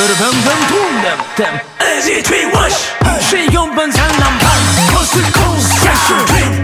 She gon' burn down my house, 'cause the cool's special.